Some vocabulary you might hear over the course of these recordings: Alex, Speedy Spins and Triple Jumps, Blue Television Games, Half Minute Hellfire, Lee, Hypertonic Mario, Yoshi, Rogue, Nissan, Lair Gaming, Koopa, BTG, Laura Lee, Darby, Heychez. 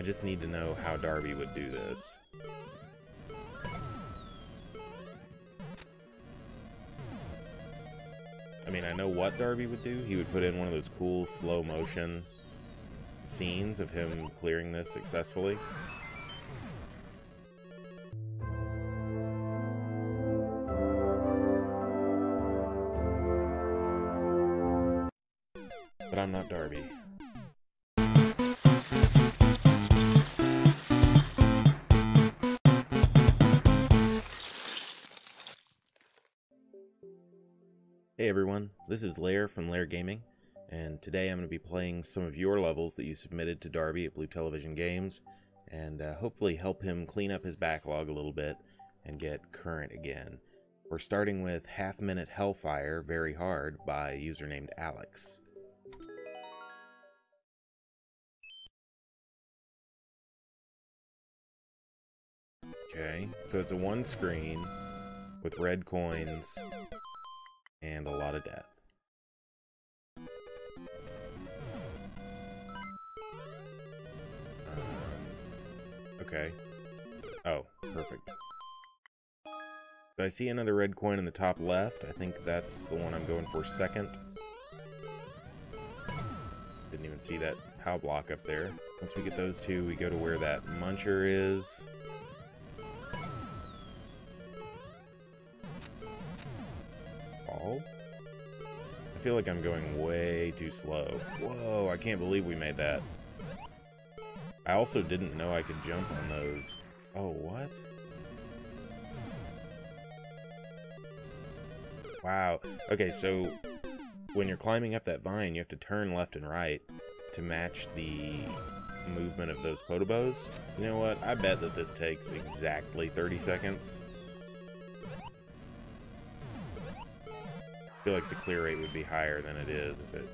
I just need to know how Darby would do this. I mean, I know what Darby would do. He would put in one of those cool slow motion scenes of him clearing this successfully. But I'm not Darby. Hey everyone, this is Lair from Lair Gaming, and today I'm going to be playing some of your levels that you submitted to Darby at Blue Television Games, and hopefully help him clean up his backlog a little bit and get current again. We're starting with Half Minute Hellfire, Very Hard, by a user named Alex. Okay, so it's a one screen with red coins and a lot of death. Okay. Oh, perfect. So I see another red coin in the top left. I think that's the one I'm going for second. Didn't even see that POW block up there. Once we get those two, we go to where that muncher is. I feel like I'm going way too slow. Whoa, I can't believe we made that. I also didn't know I could jump on those. Oh, what? Wow. Okay, so when you're climbing up that vine, you have to turn left and right to match the movement of those potobos. You know what? I bet that this takes exactly 30 seconds. I feel like the clear rate would be higher than it is if it...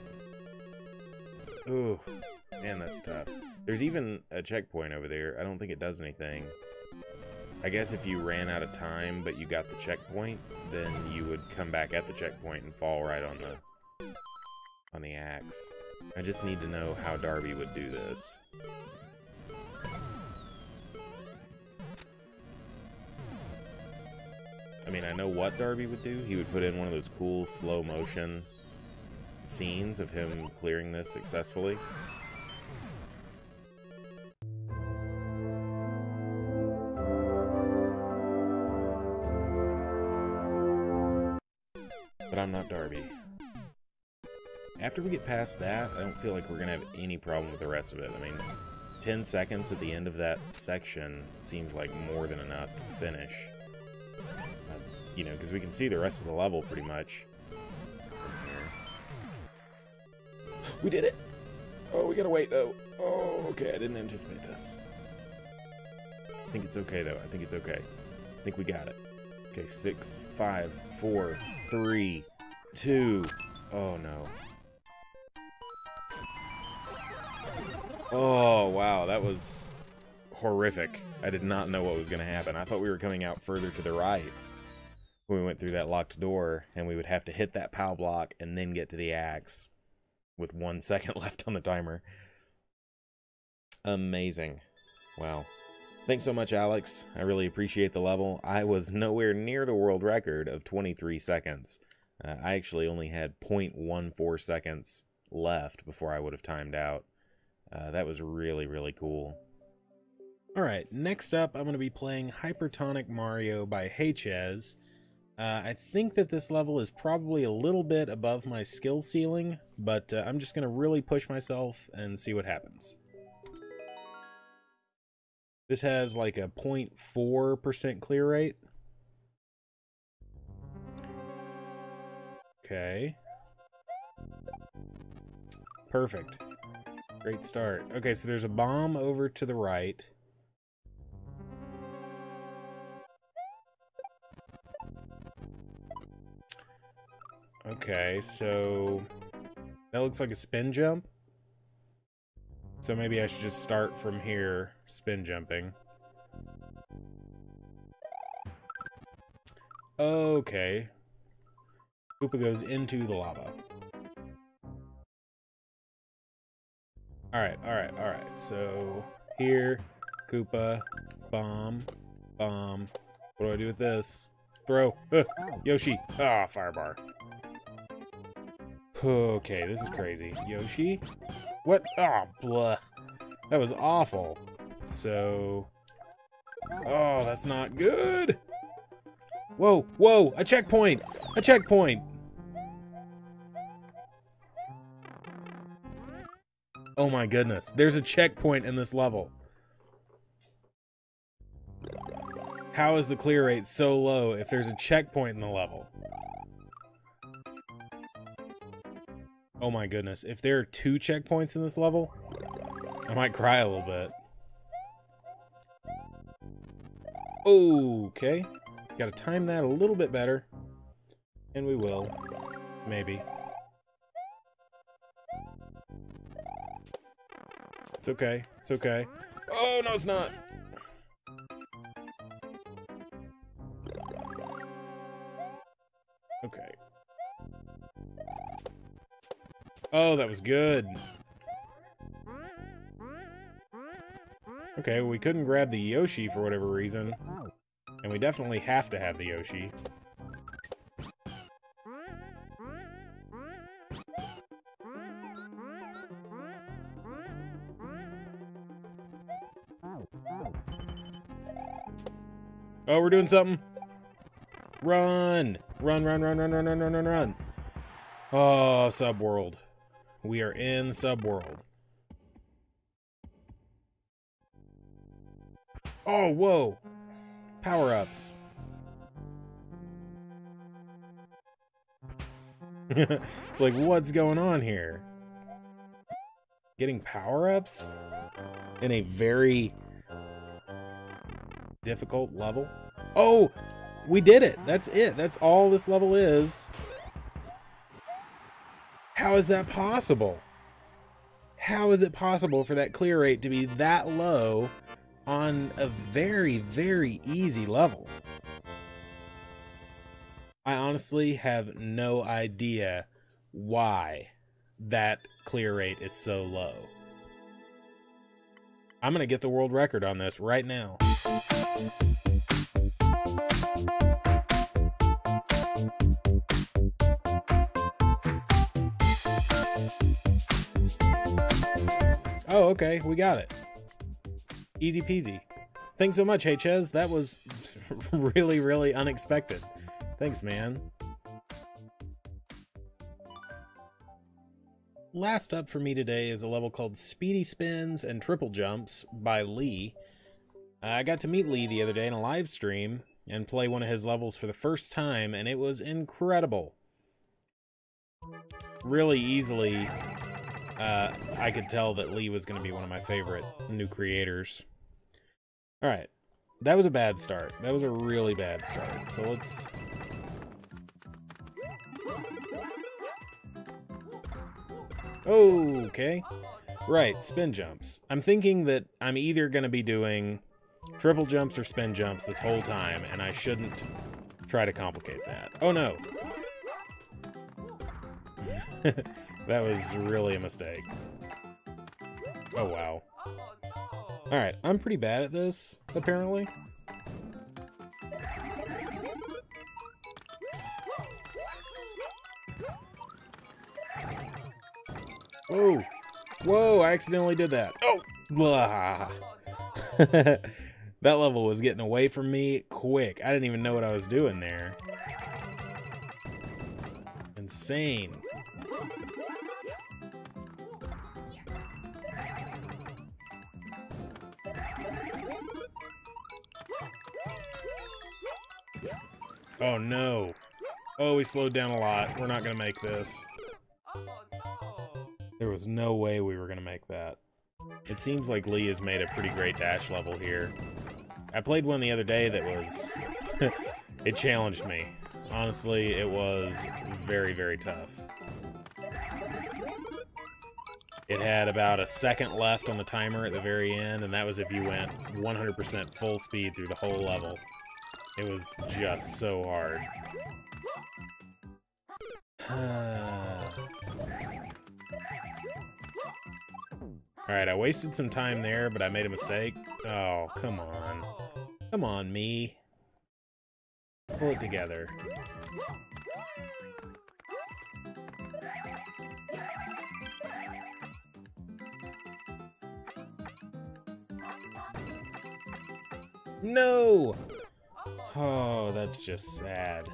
Ooh, man, that's tough. There's even a checkpoint over there. I don't think it does anything. I guess if you ran out of time but you got the checkpoint, then you would come back at the checkpoint and fall right on the axe. I just need to know how Darby would do this. I mean, I know what Darby would do. He would put in one of those cool slow motion scenes of him clearing this successfully. But I'm not Darby. After we get past that, I don't feel like we're gonna have any problem with the rest of it. I mean, 10 seconds at the end of that section seems like more than enough to finish. You know, because we can see the rest of the level pretty much from here. We did it! Oh, we gotta wait though. Oh, okay, I didn't anticipate this. I think it's okay though. I think it's okay. I think we got it. Okay, 6, 5, 4, 3, 2. Oh no. Oh wow, that was horrific. I did not know what was gonna happen. I thought we were coming out further to the right. We went through that locked door, and we would have to hit that POW block and then get to the axe with 1 second left on the timer. Amazing. Wow. Thanks so much, Alex. I really appreciate the level. I was nowhere near the world record of 23 seconds. I actually only had 0.14 seconds left before I would have timed out. That was really, really cool. Alright, next up I'm going to be playing Hypertonic Mario by Heychez. I think that this level is probably a little bit above my skill ceiling, but I'm just going to really push myself and see what happens. This has like a 0.4% clear rate. Okay. Perfect. Great start. Okay, so there's a bomb over to the right. Okay, so that looks like a spin jump. So maybe I should just start from here, spin jumping. Okay. Koopa goes into the lava. Alright, so here, Koopa, bomb, bomb. What do I do with this? Throw. Yoshi. Ah, firebar. Okay, this is crazy. Yoshi? What? Ah, blah. That was awful. So... oh, that's not good. Whoa, whoa, a checkpoint! A checkpoint! Oh my goodness, there's a checkpoint in this level. How is the clear rate so low if there's a checkpoint in the level? Oh my goodness, if there are 2 checkpoints in this level, I might cry a little bit. Okay. Gotta time that a little bit better. And we will. Maybe. It's okay. It's okay. Oh, no, it's not. Okay. Oh, that was good. Okay, we couldn't grab the Yoshi for whatever reason. And we definitely have to have the Yoshi. Oh, we're doing something. Run! Run, run, run, run, run, run, run, run, run. Oh, Subworld. We are in Subworld. Oh, whoa. Power-ups. It's like, what's going on here? Getting power-ups? In a very difficult level? Oh! We did it! That's it. That's all this level is. How is that possible? How is it possible for that clear rate to be that low on a very, very easy level? I honestly have no idea why that clear rate is so low. I'm gonna get the world record on this right now. Oh, okay, we got it. Easy peasy. Thanks so much, Heychez. That was really, really unexpected. Thanks, man. Last up for me today is a level called Speedy Spins and Triple Jumps by Lee. I got to meet Lee the other day in a live stream and play one of his levels for the first time, and it was incredible. Really easily... I could tell that Lee was going to be one of my favorite new creators. Alright. That was a bad start. That was a really bad start. So let's... oh, okay. Right, spin jumps. I'm thinking that I'm either going to be doing triple jumps or spin jumps this whole time, and I shouldn't try to complicate that. Oh, no. That was really a mistake. Oh, wow. Alright, I'm pretty bad at this, apparently. Whoa! Whoa, I accidentally did that. Oh! Blah! That level was getting away from me quick. I didn't even know what I was doing there. Insane. Oh no. Oh, we slowed down a lot. We're not gonna make this. There was no way we were gonna make that. It seems like Lee has made a pretty great dash level here. I played one the other day that was... it challenged me. Honestly, it was very, very tough. It had about a second left on the timer at the very end, and that was if you went 100% full speed through the whole level. It was just so hard. Alright, I wasted some time there, but I made a mistake. Oh, come on. Come on, me. Pull it together. No! Oh, that's just sad.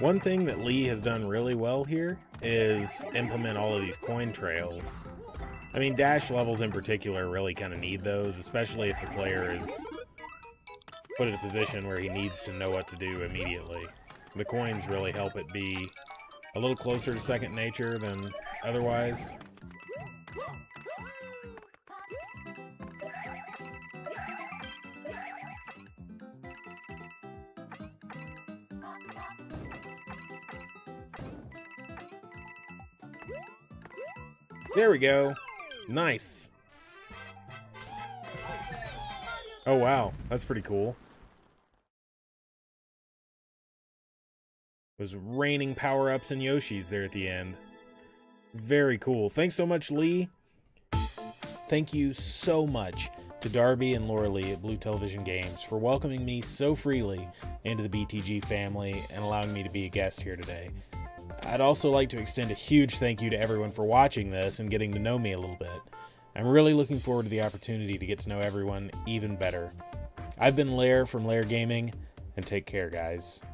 One thing that Lee has done really well here is implement all of these coin trails. I mean, dash levels in particular really kind of need those, especially if the player is put in a position where he needs to know what to do immediately. The coins really help it be a little closer to second nature than otherwise. There we go. Nice. Oh, wow. That's pretty cool. It was raining power-ups and Yoshis there at the end. Very cool. Thanks so much, Lee. Thank you so much to Darby and Laura Lee at Blue Television Games for welcoming me so freely into the BTG family and allowing me to be a guest here today. I'd also like to extend a huge thank you to everyone for watching this and getting to know me a little bit. I'm really looking forward to the opportunity to get to know everyone even better. I've been Lair from Lair Gaming, and take care, guys.